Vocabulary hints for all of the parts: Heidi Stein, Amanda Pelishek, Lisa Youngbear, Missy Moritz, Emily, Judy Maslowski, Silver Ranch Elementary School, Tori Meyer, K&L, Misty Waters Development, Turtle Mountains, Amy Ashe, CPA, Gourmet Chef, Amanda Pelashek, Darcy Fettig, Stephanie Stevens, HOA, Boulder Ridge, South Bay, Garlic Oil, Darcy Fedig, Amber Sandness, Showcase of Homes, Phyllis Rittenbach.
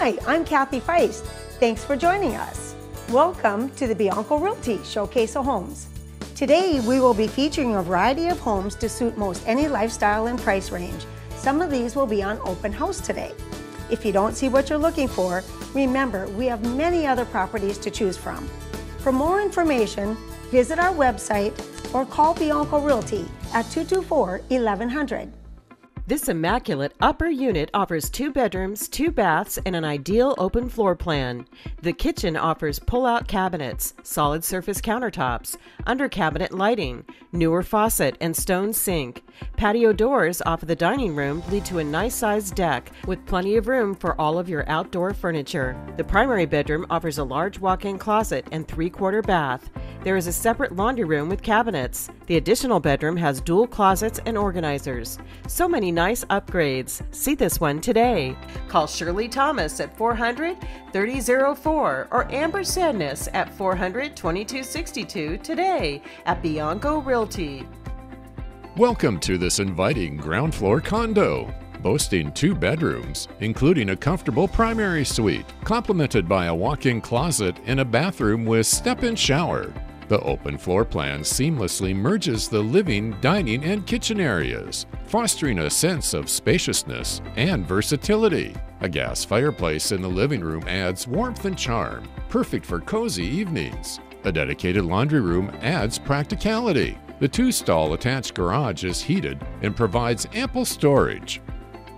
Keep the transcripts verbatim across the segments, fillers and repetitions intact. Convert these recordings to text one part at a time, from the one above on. Hi, I'm Kathy Feist. Thanks for joining us. Welcome to the Bianco Realty Showcase of Homes. Today we will be featuring a variety of homes to suit most any lifestyle and price range. Some of these will be on open house today. If you don't see what you're looking for, remember we have many other properties to choose from. For more information, visit our website or call Bianco Realty at two two four, eleven hundred. This immaculate upper unit offers two bedrooms, two baths, and an ideal open floor plan. The kitchen offers pull-out cabinets, solid surface countertops, under-cabinet lighting, newer faucet, and stone sink. Patio doors off of the dining room lead to a nice-sized deck with plenty of room for all of your outdoor furniture. The primary bedroom offers a large walk-in closet and three-quarter bath. There is a separate laundry room with cabinets. The additional bedroom has dual closets and organizers. So many nice upgrades. See this one today. Call Shirley Thomas at four hundred, thirty oh four or Amber Sadness at four hundred, twenty-two sixty-two today at Bianco Realty. Welcome to this inviting ground floor condo, boasting two bedrooms, including a comfortable primary suite, complemented by a walk-in closet and a bathroom with step-in shower. The open floor plan seamlessly merges the living, dining, and kitchen areas, fostering a sense of spaciousness and versatility. A gas fireplace in the living room adds warmth and charm, perfect for cozy evenings. A dedicated laundry room adds practicality. The two-stall attached garage is heated and provides ample storage.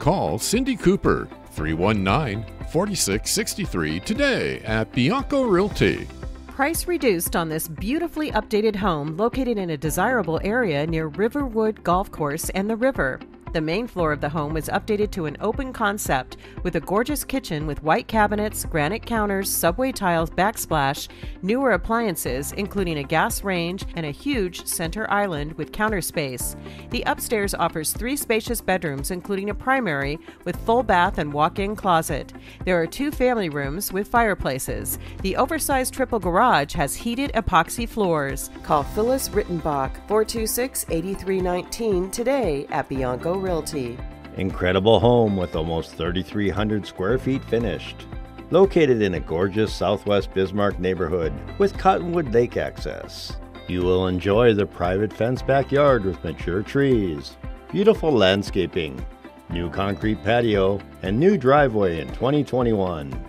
Call Cindy Cooper, three one nine, four six six three today at Bianco Realty. Price reduced on this beautifully updated home located in a desirable area near Riverwood Golf Course and the river. The main floor of the home was updated to an open concept with a gorgeous kitchen with white cabinets, granite counters, subway tiles, backsplash, newer appliances including a gas range and a huge center island with counter space. The upstairs offers three spacious bedrooms including a primary with full bath and walk-in closet. There are two family rooms with fireplaces. The oversized triple garage has heated epoxy floors. Call Phyllis Rittenbach, four two six, eight three one nine today at Bianco Realty. Incredible home with almost thirty-three hundred square feet finished. Located in a gorgeous Southwest Bismarck neighborhood with Cottonwood Lake access. You will enjoy the private fenced backyard with mature trees, beautiful landscaping, new concrete patio, and new driveway in twenty twenty-one.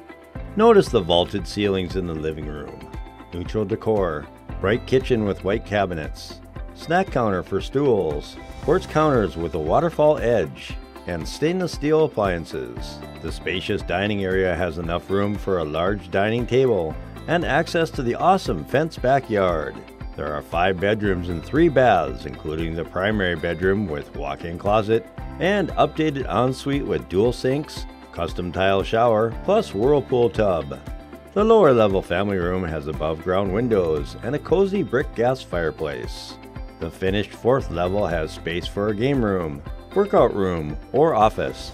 Notice the vaulted ceilings in the living room, neutral decor, bright kitchen with white cabinets, snack counter for stools, quartz counters with a waterfall edge, and stainless steel appliances. The spacious dining area has enough room for a large dining table and access to the awesome fenced backyard. There are five bedrooms and three baths, including the primary bedroom with walk-in closet and updated ensuite with dual sinks, custom tile shower, plus whirlpool tub. The lower level family room has above ground windows and a cozy brick gas fireplace. The finished fourth level has space for a game room, workout room, or office.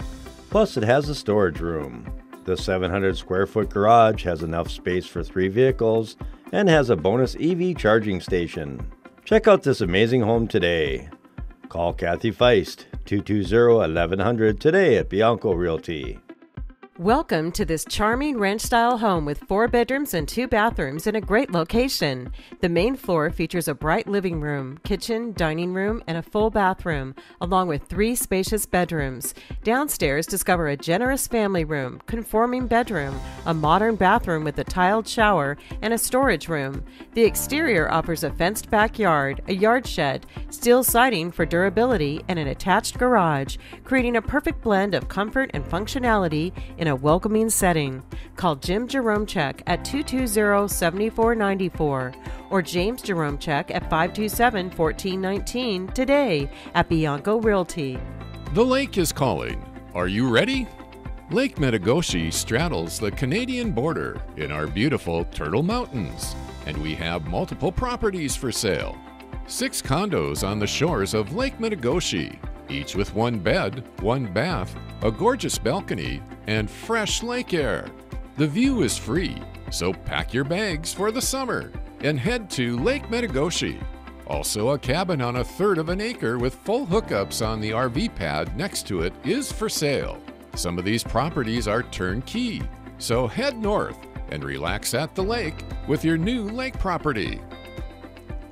Plus it has a storage room. The seven hundred square foot garage has enough space for three vehicles and has a bonus E V charging station. Check out this amazing home today. Call Kathy Feist, two two zero, eleven hundred today at Bianco Realty. Welcome to this charming ranch-style home with four bedrooms and two bathrooms in a great location. The main floor features a bright living room, kitchen, dining room, and a full bathroom, along with three spacious bedrooms. Downstairs, discover a generous family room, conforming bedroom, a modern bathroom with a tiled shower, and a storage room. The exterior offers a fenced backyard, a yard shed, steel siding for durability, and an attached garage, creating a perfect blend of comfort and functionality in a welcoming setting. Call Jim Jeromechek at two two zero, seven four nine four or James Jeromechek at five two seven, one four one nine today at Bianco Realty. The lake is calling. Are you ready? Lake Metigoshe straddles the Canadian border in our beautiful Turtle Mountains, and we have multiple properties for sale. Six condos on the shores of Lake Metigoshe, each with one bed, one bath, a gorgeous balcony, and fresh lake air. The view is free, so pack your bags for the summer and head to Lake Metigoshe. Also, a cabin on a third of an acre with full hookups on the R V pad next to it is for sale. Some of these properties are turnkey. So head north and relax at the lake with your new lake property.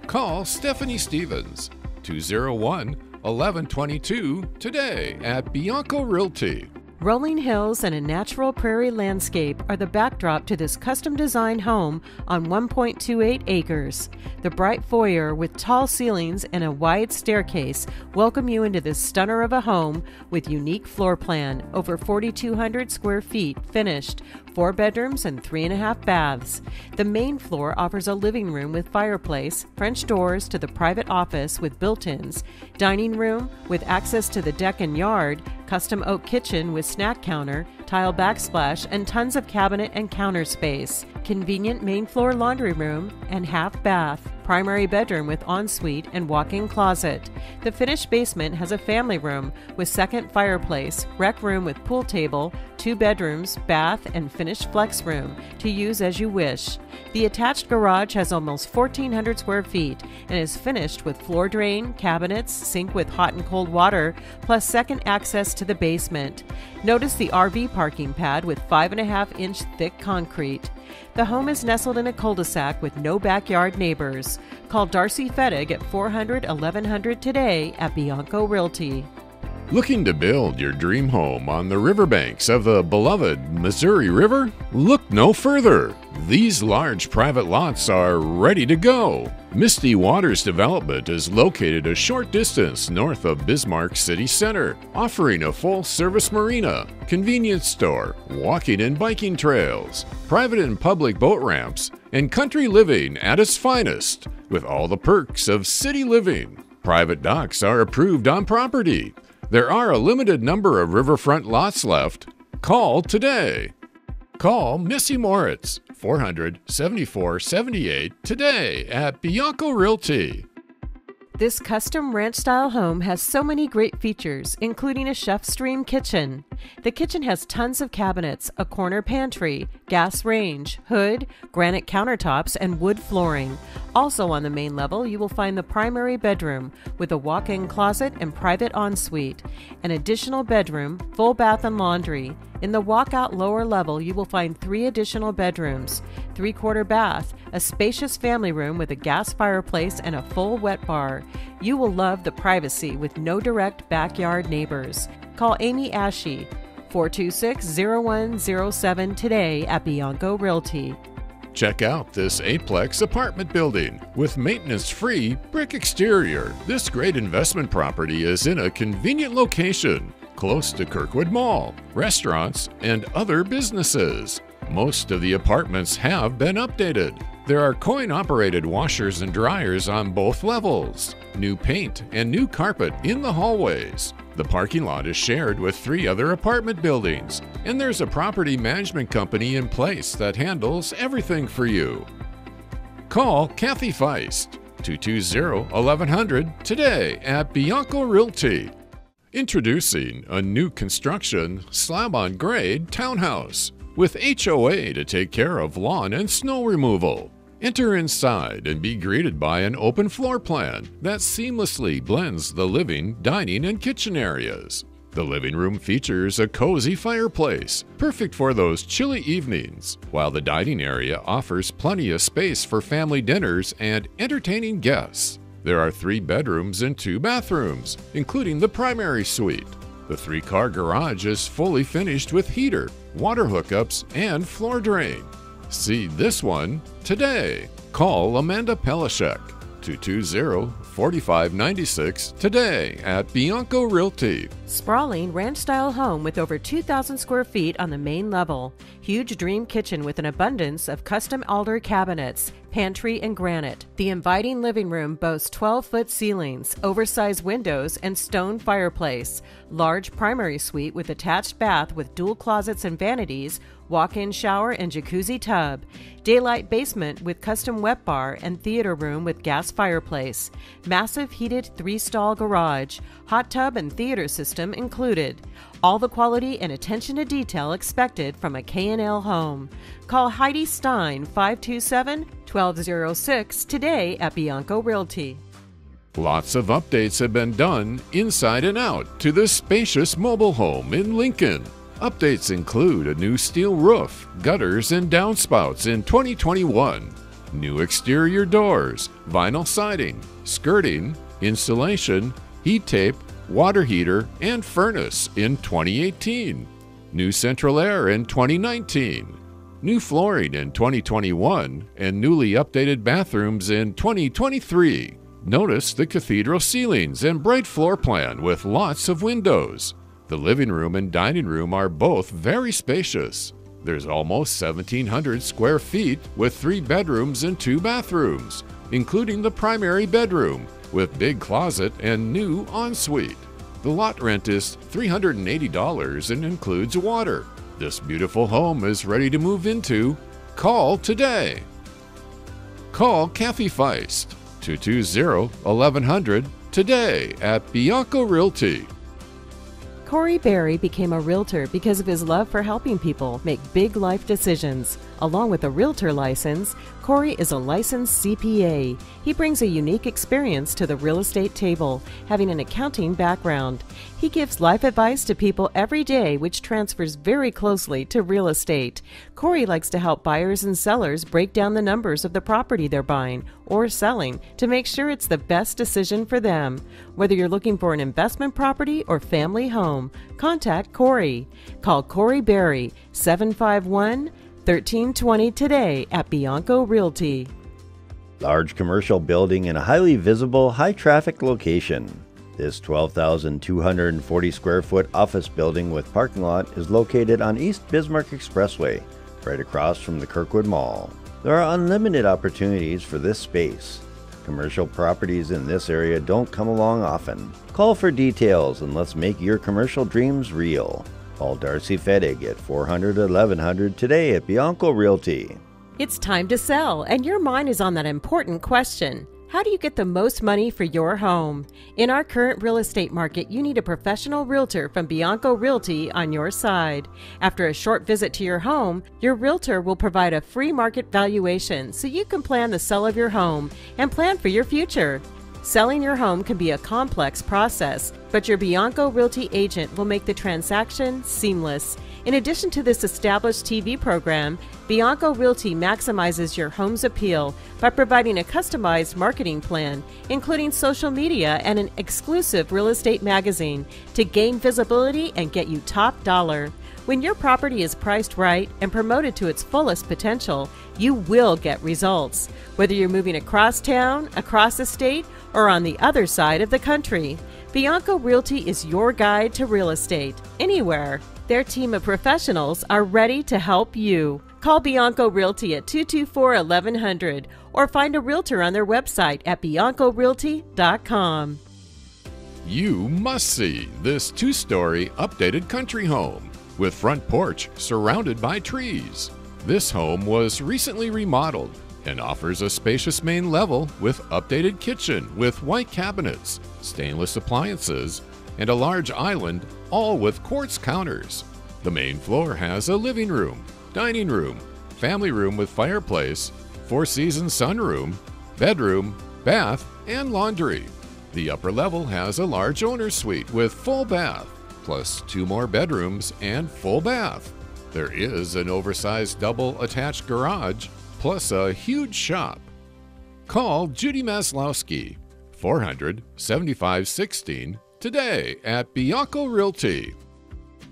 Call Stephanie Stevens, two oh one, eleven twenty-two today at Bianco Realty. Rolling hills and a natural prairie landscape are the backdrop to this custom-designed home on one point two eight acres. The bright foyer with tall ceilings and a wide staircase welcome you into this stunner of a home with unique floor plan, over forty-two hundred square feet finished, four bedrooms and three and a half baths. The main floor offers a living room with fireplace, French doors to the private office with built-ins, dining room with access to the deck and yard, custom oak kitchen with snack counter, tile backsplash, and tons of cabinet and counter space. Convenient main floor laundry room and half bath. Primary bedroom with ensuite and walk-in closet. The finished basement has a family room with second fireplace, rec room with pool table, two bedrooms, bath, and finished flex room to use as you wish. The attached garage has almost fourteen hundred square feet and is finished with floor drain, cabinets, sink with hot and cold water, plus second access to the basement. Notice the R V parking pad with five and a half inch thick concrete. The home is nestled in a cul-de-sac with no backyard neighbors. Call Darcy Fettig at four hundred, eleven hundred today at Bianco Realty. Looking to build your dream home on the riverbanks of the beloved Missouri River? Look no further. These large private lots are ready to go. Misty Waters Development is located a short distance north of Bismarck City Center, offering a full-service marina, convenience store, walking and biking trails, private and public boat ramps, and country living at its finest, with all the perks of city living. Private docks are approved on property. There are a limited number of riverfront lots left. Call today. Call Missy Moritz, four hundred, seventy-four seventy-eight today at Bianco Realty. This custom ranch-style home has so many great features, including a chef's dream kitchen. The kitchen has tons of cabinets, a corner pantry, gas range, hood, granite countertops, and wood flooring. Also on the main level, you will find the primary bedroom with a walk-in closet and private ensuite, an additional bedroom, full bath and laundry. In the walkout lower level, you will find three additional bedrooms, three-quarter bath, a spacious family room with a gas fireplace and a full wet bar. You will love the privacy with no direct backyard neighbors. Call Amy Ashe, four two six, oh one oh seven today at Bianco Realty. Check out this eightplex apartment building. With maintenance-free brick exterior, this great investment property is in a convenient location, close to Kirkwood Mall, restaurants, and other businesses. Most of the apartments have been updated. There are coin-operated washers and dryers on both levels, new paint and new carpet in the hallways. The parking lot is shared with three other apartment buildings, and there's a property management company in place that handles everything for you. Call Kathy Feist, two two zero, eleven hundred today at Bianco Realty. Introducing a new construction slab-on-grade townhouse with H O A to take care of lawn and snow removal. Enter inside and be greeted by an open floor plan that seamlessly blends the living, dining, and kitchen areas. The living room features a cozy fireplace, perfect for those chilly evenings, while the dining area offers plenty of space for family dinners and entertaining guests. There are three bedrooms and two bathrooms, including the primary suite. The three-car garage is fully finished with heater, water hookups, and floor drain. See this one today. Call Amanda Pelashek, two two zero, four five nine six today at Bianco Realty. Sprawling ranch-style home with over two thousand square feet on the main level. Huge dream kitchen with an abundance of custom alder cabinets, pantry, and granite. The inviting living room boasts twelve-foot ceilings, oversized windows, and stone fireplace. Large primary suite with attached bath with dual closets and vanities, walk-in shower, and jacuzzi tub. Daylight basement with custom wet bar and theater room with gas fireplace. Massive heated three-stall garage, hot tub and theater system included. All the quality and attention to detail expected from a K and L home. Call Heidi Stein, five two seven, one two oh six today at Bianco Realty. Lots of updates have been done inside and out to this spacious mobile home in Lincoln. Updates include a new steel roof, gutters and downspouts in twenty twenty-one, new exterior doors, vinyl siding, skirting, insulation, heat tape, water heater and furnace in twenty eighteen, new central air in twenty nineteen, new flooring in twenty twenty-one, and newly updated bathrooms in twenty twenty-three. Notice the cathedral ceilings and bright floor plan with lots of windows. The living room and dining room are both very spacious. There's almost seventeen hundred square feet with three bedrooms and two bathrooms, including the primary bedroom with big closet and new ensuite. The lot rent is three hundred eighty dollars and includes water. This beautiful home is ready to move into. Call today. Call Kathy Feist, two two zero, eleven hundred, today at Bianco Realty. Corey Berry became a realtor because of his love for helping people make big life decisions. Along with a realtor license, Corey is a licensed C P A. He brings a unique experience to the real estate table, having an accounting background. He gives life advice to people every day, which transfers very closely to real estate. Corey likes to help buyers and sellers break down the numbers of the property they're buying or selling to make sure it's the best decision for them. Whether you're looking for an investment property or family home, contact Corey. Call Corey Berry, seven five one, one three two zero today at Bianco Realty. Large commercial building in a highly visible, high-traffic location. This twelve thousand two hundred forty square foot office building with parking lot is located on East Bismarck Expressway, right across from the Kirkwood Mall. There are unlimited opportunities for this space. Commercial properties in this area don't come along often. Call for details and let's make your commercial dreams real. Call Darcy Fettig at four hundred, eleven hundred today at Bianco Realty. It's time to sell, and your mind is on that important question. How do you get the most money for your home? In our current real estate market, you need a professional realtor from Bianco Realty on your side. After a short visit to your home, your realtor will provide a free market valuation so you can plan the sale of your home and plan for your future. Selling your home can be a complex process, but your Bianco Realty agent will make the transaction seamless. In addition to this established T V program, Bianco Realty maximizes your home's appeal by providing a customized marketing plan, including social media and an exclusive real estate magazine to gain visibility and get you top dollar. When your property is priced right and promoted to its fullest potential, you will get results, whether you're moving across town, across the state, or on the other side of the country. Bianco Realty is your guide to real estate, anywhere. Their team of professionals are ready to help you. Call Bianco Realty at two two four, eleven hundred or find a realtor on their website at bianco realty dot com. You must see this two-story updated country home with front porch surrounded by trees. This home was recently remodeled and offers a spacious main level with updated kitchen with white cabinets, stainless appliances, and a large island, all with quartz counters. The main floor has a living room, dining room, family room with fireplace, four-season sunroom, bedroom, bath, and laundry. The upper level has a large owner's suite with full bath, plus two more bedrooms and full bath. There is an oversized double attached garage, plus a huge shop. Call Judy Maslowski, four hundred, seventy-five sixteen, today at Bianco Realty.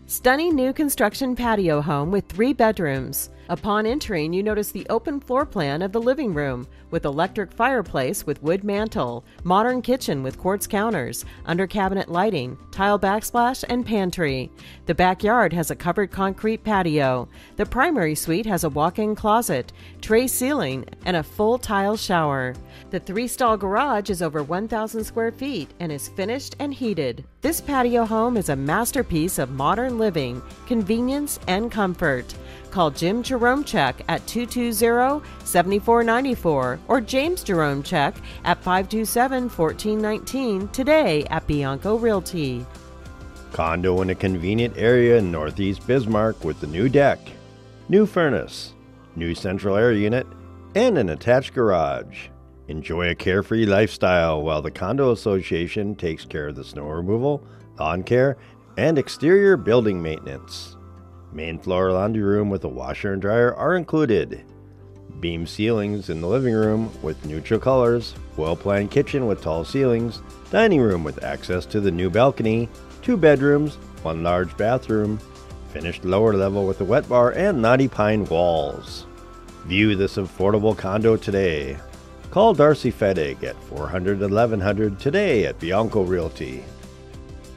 Stunning new construction patio home with three bedrooms. Upon entering, you notice the open floor plan of the living room with electric fireplace with wood mantel, modern kitchen with quartz counters, under cabinet lighting, tile backsplash, and pantry. The backyard has a covered concrete patio. The primary suite has a walk-in closet, tray ceiling, and a full tile shower. The three-stall garage is over one thousand square feet and is finished and heated. This patio home is a masterpiece of modern living, convenience, and comfort. Call Jim Jeromechek at two two zero, seventy-four ninety-four or James Jeromechek at five two seven, fourteen nineteen today at Bianco Realty. Condo in a convenient area in Northeast Bismarck with the new deck, new furnace, new central air unit, and an attached garage. Enjoy a carefree lifestyle while the Condo Association takes care of the snow removal, lawn care, and exterior building maintenance. Main floor laundry room with a washer and dryer are included. Beam ceilings in the living room with neutral colors, well-planned kitchen with tall ceilings, dining room with access to the new balcony, two bedrooms, one large bathroom, finished lower level with a wet bar and knotty pine walls. View this affordable condo today. Call Darcy Fedig at four hundred eleven hundred today at Bianco Realty.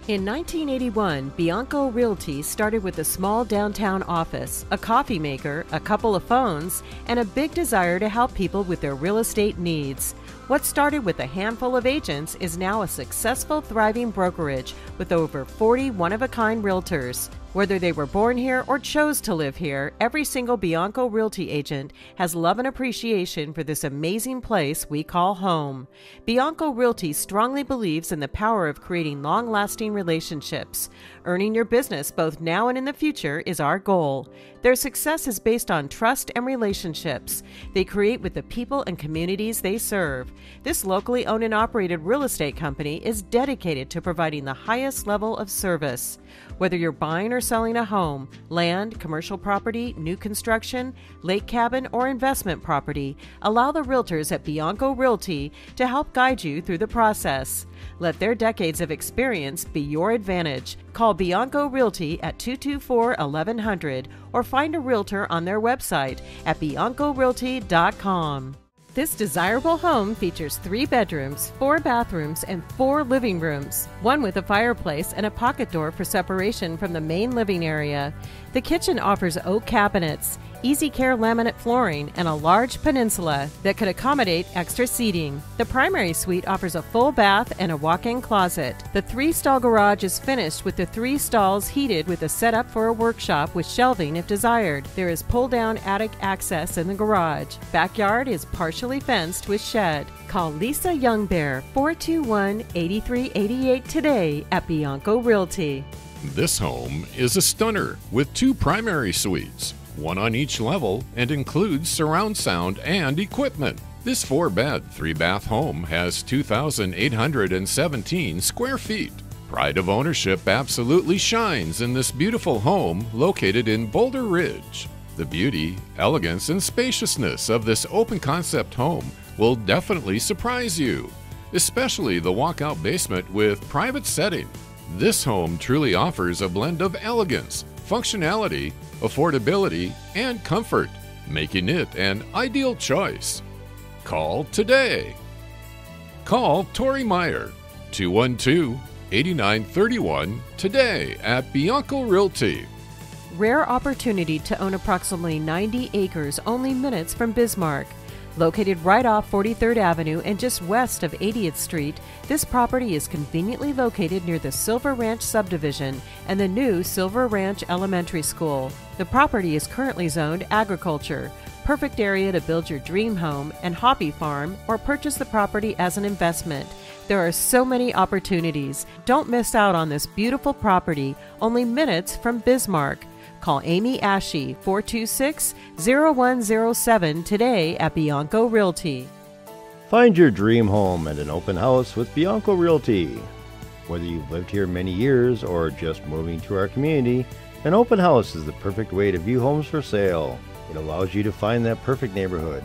In nineteen eighty-one, Bianco Realty started with a small downtown office, a coffee maker, a couple of phones, and a big desire to help people with their real estate needs. What started with a handful of agents is now a successful, thriving brokerage with over forty one-of-a-kind realtors. Whether they were born here or chose to live here, every single Bianco Realty agent has love and appreciation for this amazing place we call home. Bianco Realty strongly believes in the power of creating long-lasting relationships. Earning your business both now and in the future is our goal. Their success is based on trust and relationships they create with the people and communities they serve. This locally owned and operated real estate company is dedicated to providing the highest level of service. Whether you're buying or selling a home, land, commercial property, new construction, lake cabin, or investment property, allow the realtors at Bianco Realty to help guide you through the process. Let their decades of experience be your advantage. Call Bianco Realty at two two four, eleven hundred or find a realtor on their website at bianco realty dot com. This desirable home features three bedrooms, four bathrooms, and four living rooms, one with a fireplace and a pocket door for separation from the main living area. The kitchen offers oak cabinets, Easy Care laminate flooring, and a large peninsula that could accommodate extra seating. The primary suite offers a full bath and a walk-in closet. The three-stall garage is finished with the three stalls heated with a setup for a workshop with shelving if desired. There is pull-down attic access in the garage. Backyard is partially fenced with shed. Call Lisa Youngbear, four two one, eight three eight eight today at Bianco Realty. This home is a stunner with two primary suites, one on each level, and includes surround sound and equipment. This four-bed, three-bath home has two thousand eight hundred seventeen square feet. Pride of ownership absolutely shines in this beautiful home located in Boulder Ridge. The beauty, elegance, and spaciousness of this open-concept home will definitely surprise you, especially the walkout basement with private setting. This home truly offers a blend of elegance, functionality, affordability, and comfort, making it an ideal choice. Call today. Call Tori Meyer, two one two, eight nine three one, today at Bianco Realty. Rare opportunity to own approximately ninety acres only minutes from Bismarck. Located right off forty-third Avenue and just west of eightieth Street, this property is conveniently located near the Silver Ranch subdivision and the new Silver Ranch Elementary School. The property is currently zoned agriculture, perfect area to build your dream home and hobby farm or purchase the property as an investment. There are so many opportunities. Don't miss out on this beautiful property, only minutes from Bismarck. Call Amy Ashe, four two six, zero one zero seven today at Bianco Realty. Find your dream home at an open house with Bianco Realty. Whether you've lived here many years or just moving to our community, an open house is the perfect way to view homes for sale. It allows you to find that perfect neighborhood,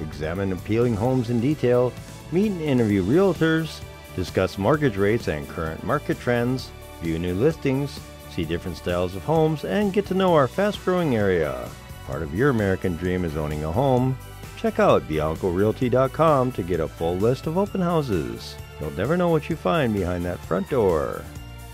examine appealing homes in detail, meet and interview realtors, discuss mortgage rates and current market trends, view new listings, see different styles of homes, and get to know our fast-growing area. Part of your American dream is owning a home. Check out bianco realty dot com to get a full list of open houses. You'll never know what you find behind that front door.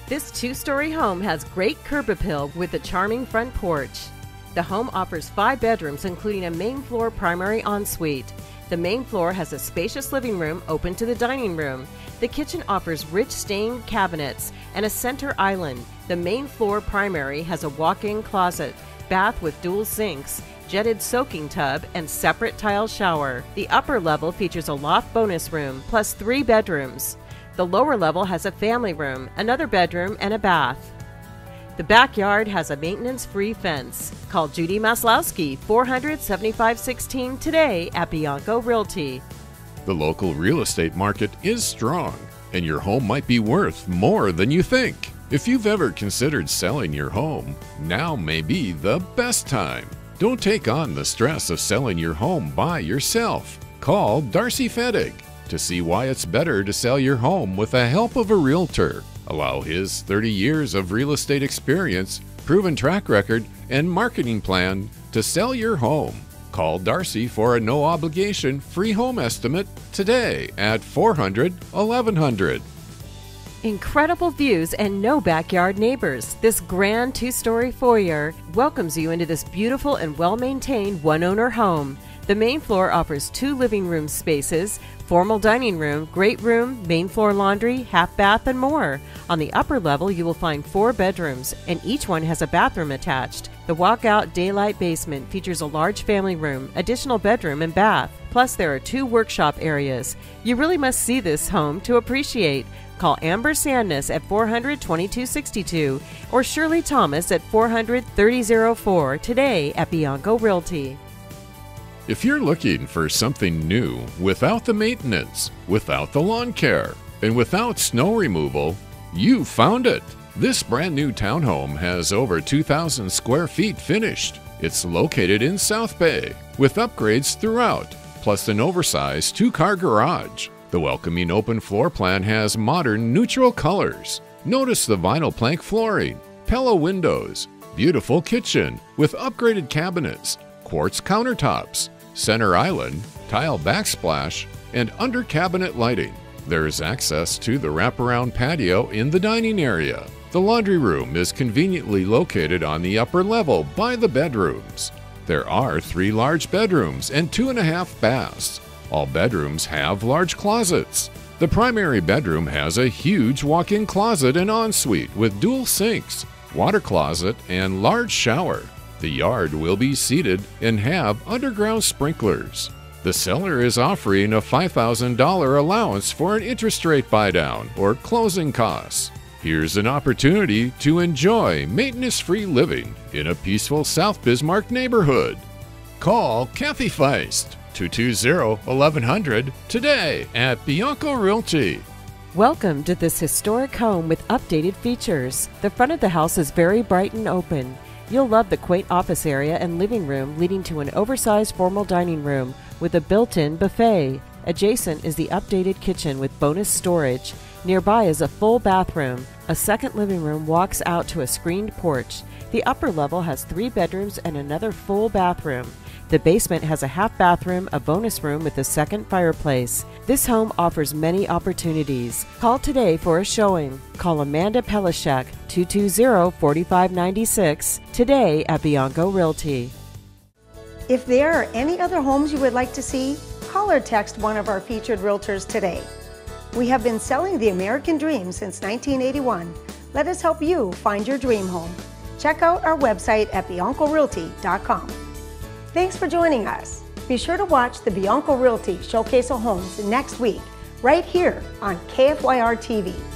This two-story home has great curb appeal with a charming front porch. The home offers five bedrooms, including a main floor primary ensuite. The main floor has a spacious living room open to the dining room. The kitchen offers rich stained cabinets and a center island. The main floor primary has a walk-in closet, bath with dual sinks, jetted soaking tub, and separate tile shower. The upper level features a loft bonus room, plus three bedrooms. The lower level has a family room, another bedroom, and a bath. The backyard has a maintenance-free fence. Call Judy Maslowski, four hundred, seventy-five sixteen today at Bianco Realty. The local real estate market is strong, and your home might be worth more than you think. If you've ever considered selling your home, now may be the best time. Don't take on the stress of selling your home by yourself. Call Darcy Fettig to see why it's better to sell your home with the help of a realtor. Allow his thirty years of real estate experience, proven track record, and marketing plan to sell your home. Call Darcy for a no-obligation free home estimate today at four hundred, eleven hundred. Incredible views and no backyard neighbors. This grand two-story foyer welcomes you into this beautiful and well-maintained one-owner home. The main floor offers two living room spaces, formal dining room, great room, main floor laundry, half bath, and more. On the upper level, you will find four bedrooms, and each one has a bathroom attached. The walkout daylight basement features a large family room, additional bedroom, and bath. Plus, there are two workshop areas. You really must see this home to appreciate. Call Amber Sandness at four hundred, twenty-two sixty-two or Shirley Thomas at four hundred, thirty oh four today at Bianco Realty. If you're looking for something new without the maintenance, without the lawn care, and without snow removal, you found it. This brand new townhome has over two thousand square feet finished. It's located in South Bay with upgrades throughout, plus an oversized two-car garage. The welcoming open floor plan has modern neutral colors. Notice the vinyl plank flooring, Pella windows, beautiful kitchen with upgraded cabinets, quartz countertops, center island, tile backsplash, and under cabinet lighting. There is access to the wraparound patio in the dining area. The laundry room is conveniently located on the upper level by the bedrooms. There are three large bedrooms and two and a half baths. All bedrooms have large closets. The primary bedroom has a huge walk-in closet and ensuite with dual sinks, water closet, and large shower. The yard will be seeded and have underground sprinklers. The seller is offering a five thousand dollar allowance for an interest rate buy-down or closing costs. Here's an opportunity to enjoy maintenance-free living in a peaceful South Bismarck neighborhood. Call Kathy Feist, two two zero, eleven hundred today at Bianco Realty. Welcome to this historic home with updated features. The front of the house is very bright and open. You'll love the quaint office area and living room leading to an oversized formal dining room with a built-in buffet. Adjacent is the updated kitchen with bonus storage. Nearby is a full bathroom. A second living room walks out to a screened porch. The upper level has three bedrooms and another full bathroom. The basement has a half bathroom, a bonus room with a second fireplace. This home offers many opportunities. Call today for a showing. Call Amanda Pelishek, two two zero, four five nine six, today at Bianco Realty. If there are any other homes you would like to see, call or text one of our featured realtors today. We have been selling the American dream since nineteen eighty-one. Let us help you find your dream home. Check out our website at bianco realty dot com. Thanks for joining us. Be sure to watch the Bianco Realty Showcase of Homes next week, right here on K F Y R T V.